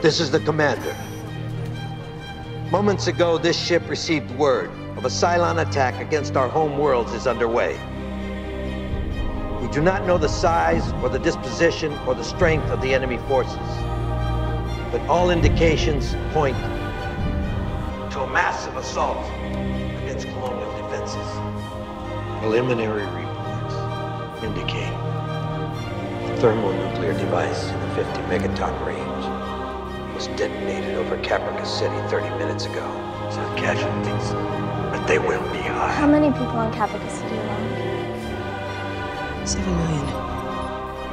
This is the commander. Moments ago, this ship received word of a Cylon attack against our home worlds is underway. We do not know the size or the disposition or the strength of the enemy forces, but all indications point to a massive assault against colonial defenses. Preliminary reports indicate a thermonuclear device in the 50 megaton range was detonated over Caprica City 30 minutes ago. So casualties, but they will be high. How many people in Caprica City alone? 7 million.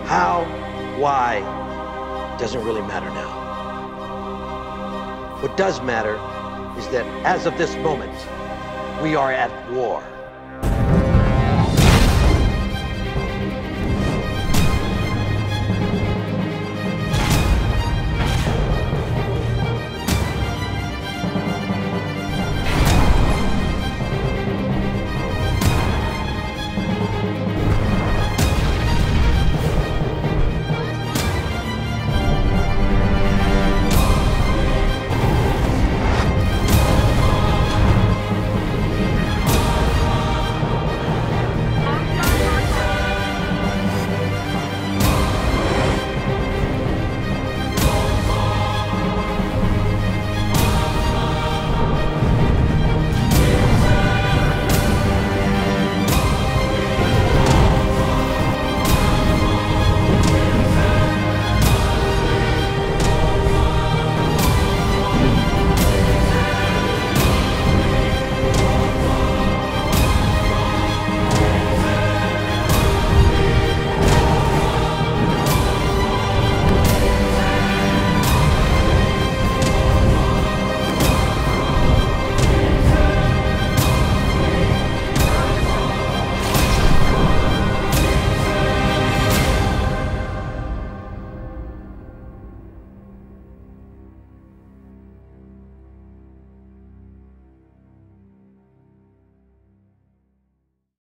How, why, doesn't really matter now. What does matter is that as of this moment, we are at war.